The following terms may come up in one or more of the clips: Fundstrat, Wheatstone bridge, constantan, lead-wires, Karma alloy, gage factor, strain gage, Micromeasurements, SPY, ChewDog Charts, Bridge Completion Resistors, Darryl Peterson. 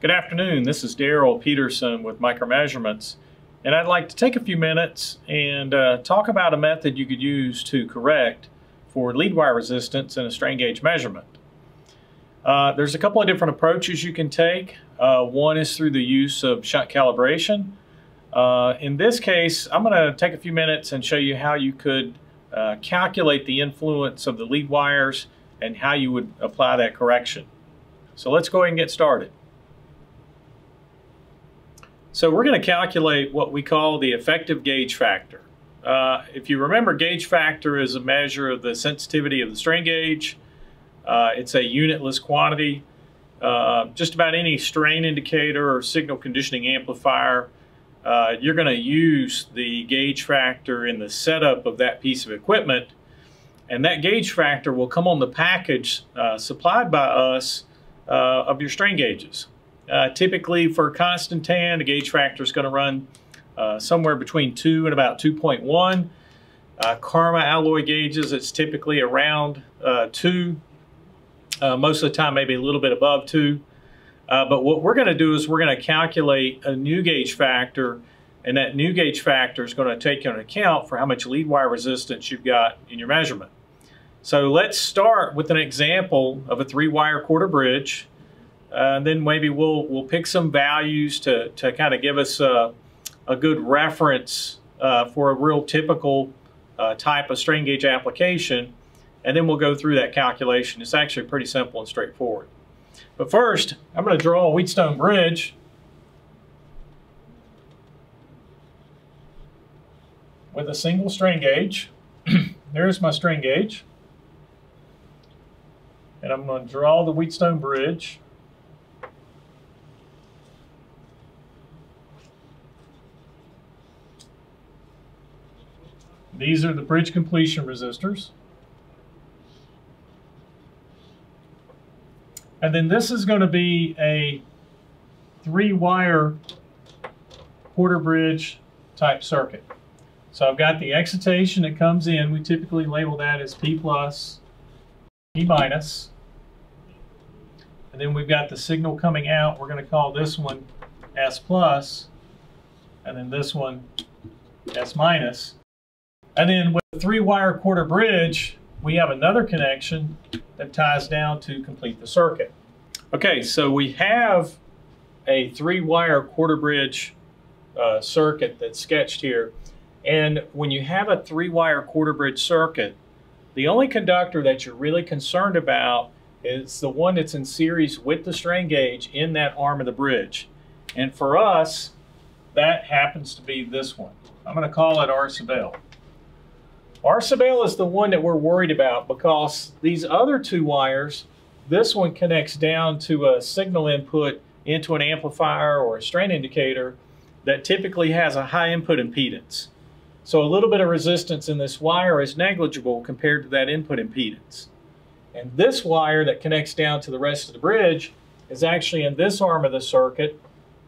Good afternoon, this is Darryl Peterson with Micromeasurements, and I'd like to take a few minutes and talk about a method you could use to correct for lead wire resistance in a strain gauge measurement. There's a couple of different approaches you can take. One is through the use of shunt calibration. In this case, I'm going to take a few minutes and show you how you could calculate the influence of the lead wires and how you would apply that correction. So let's go ahead and get started. So we're going to calculate what we call the effective gauge factor. If you remember, gauge factor is a measure of the sensitivity of the strain gauge. It's a unitless quantity. Just about any strain indicator or signal conditioning amplifier, you're going to use the gauge factor in the setup of that piece of equipment. And that gauge factor will come on the package supplied by us of your strain gauges. Typically for constantan, the gauge factor is going to run somewhere between 2 and about 2.1. Karma alloy gauges, it's typically around 2. Most of the time, maybe a little bit above 2. But what we're going to do is we're going to calculate a new gauge factor, and that new gauge factor is going to take into account for how much lead wire resistance you've got in your measurement. So let's start with an example of a 3-wire quarter bridge. Then maybe we'll pick some values to kind of give us a good reference for a real typical type of strain gauge application, and then we'll go through that calculation. It's actually pretty simple and straightforward. But first, I'm going to draw a Wheatstone bridge with a single strain gauge. There's my strain gauge, and I'm going to draw the Wheatstone bridge. These are the bridge completion resistors. And then this is going to be a 3-wire quarter bridge type circuit. So I've got the excitation that comes in. We typically label that as P plus, P minus. And then we've got the signal coming out. We're going to call this one S plus, and then this one S minus. And then with a 3-wire quarter bridge, we have another connection that ties down to complete the circuit. Okay, so we have a 3-wire quarter bridge circuit that's sketched here. And when you have a 3-wire quarter bridge circuit, the only conductor that you're really concerned about is the one that's in series with the strain gauge in that arm of the bridge. And for us, that happens to be this one. I'm going to call it R sub L. R sub L is the one that we're worried about because these other 2 wires, this one connects down to a signal input into an amplifier or a strain indicator that typically has a high input impedance. So a little bit of resistance in this wire is negligible compared to that input impedance. And this wire that connects down to the rest of the bridge is actually in this arm of the circuit,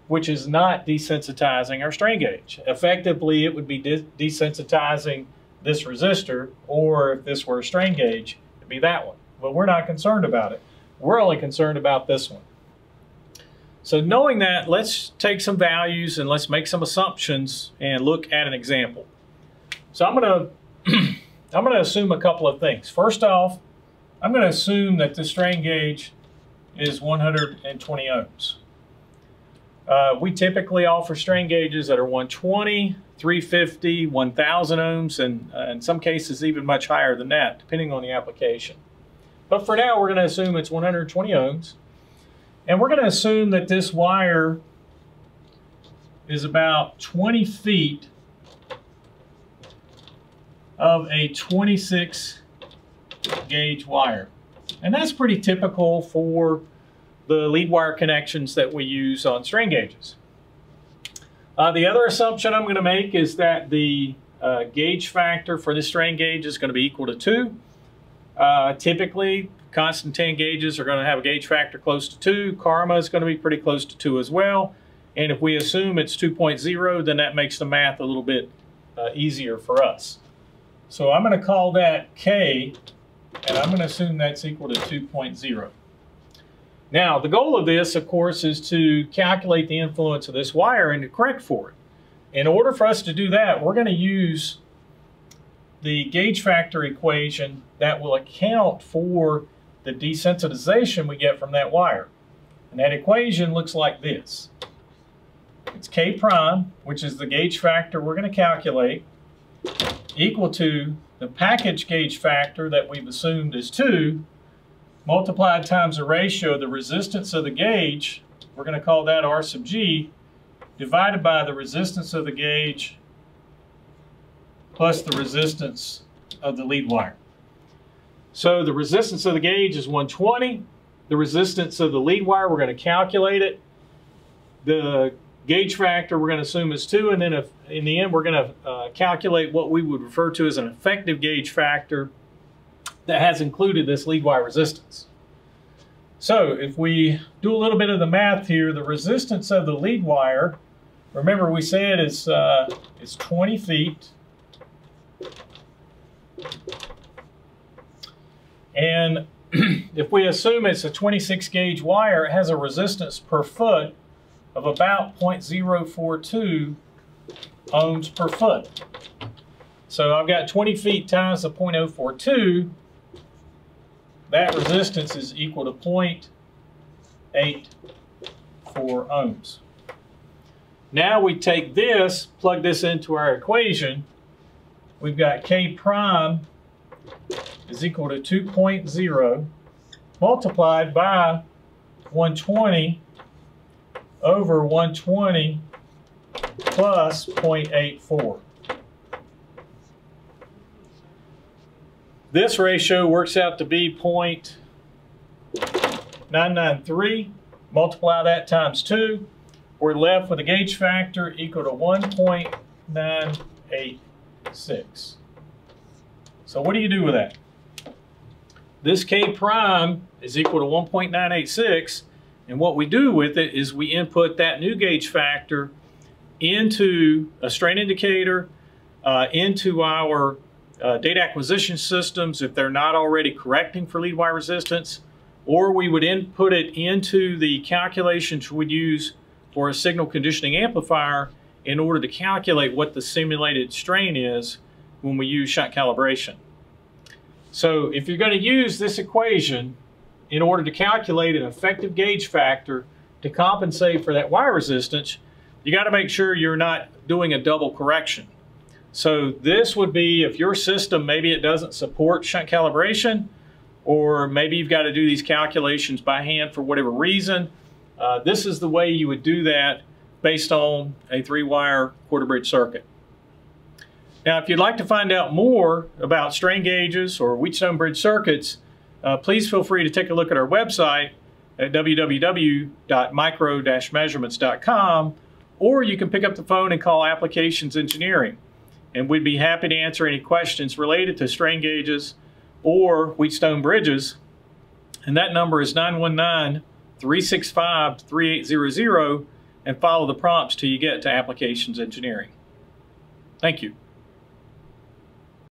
which is not desensitizing our strain gauge. Effectively, it would be desensitizing this resistor, or if this were a strain gauge, it'd be that one. But we're not concerned about it. We're only concerned about this one. So knowing that, let's take some values and let's make some assumptions and look at an example. So I'm going to assume a couple of things. First off, I'm going to assume that the strain gauge is 120 ohms. We typically offer strain gauges that are 120, 350, 1,000 ohms, and in some cases even much higher than that, depending on the application. But for now, we're going to assume it's 120 ohms. And we're going to assume that this wire is about 20 feet of a 26-gauge wire. And that's pretty typical for the lead wire connections that we use on strain gauges. The other assumption I'm going to make is that the gauge factor for this strain gauge is going to be equal to 2. Typically, constantan gauges are going to have a gauge factor close to 2. Karma is going to be pretty close to 2 as well. And if we assume it's 2.0, then that makes the math a little bit easier for us. So I'm going to call that K, and I'm going to assume that's equal to 2.0. Now, the goal of this, of course, is to calculate the influence of this wire and to correct for it. In order for us to do that, we're going to use the gauge factor equation that will account for the desensitization we get from that wire. And that equation looks like this. It's K prime, which is the gauge factor we're going to calculate, equal to the package gauge factor that we've assumed is 2, multiplied times the ratio of the resistance of the gauge, we're going to call that R sub G, divided by the resistance of the gauge plus the resistance of the lead wire. So the resistance of the gauge is 120. The resistance of the lead wire, we're going to calculate it. The gauge factor we're going to assume is 2, and then in the end we're going to calculate what we would refer to as an effective gauge factor that has included this lead wire resistance. So if we do a little bit of the math here, the resistance of the lead wire, remember we said it's 20 feet. And if we assume it's a 26 gauge wire, it has a resistance per foot of about 0.042 ohms per foot. So I've got 20 feet times the 0.042. That resistance is equal to 0.84 ohms. Now we take this, plug this into our equation. We've got K prime is equal to 2.0 multiplied by 120 over 120 plus 0.84. This ratio works out to be 0.993. Multiply that times 2. We're left with a gauge factor equal to 1.986. So what do you do with that? This K prime is equal to 1.986, and what we do with it is we input that new gauge factor into a strain indicator, into our data acquisition systems if they're not already correcting for lead wire resistance, or we would input it into the calculations we'd use for a signal conditioning amplifier in order to calculate what the simulated strain is when we use shunt calibration. So if you're going to use this equation in order to calculate an effective gauge factor to compensate for that wire resistance, you got to make sure you're not doing a double correction. So this would be if your system, maybe it doesn't support shunt calibration, or maybe you've got to do these calculations by hand for whatever reason. This is the way you would do that based on a 3-wire quarter bridge circuit. Now, if you'd like to find out more about strain gauges or Wheatstone bridge circuits, please feel free to take a look at our website at www.micro-measurements.com, or you can pick up the phone and call Applications Engineering, and we'd be happy to answer any questions related to strain gauges or Wheatstone bridges. And that number is 919-365-3800, and follow the prompts till you get to Applications Engineering. Thank you.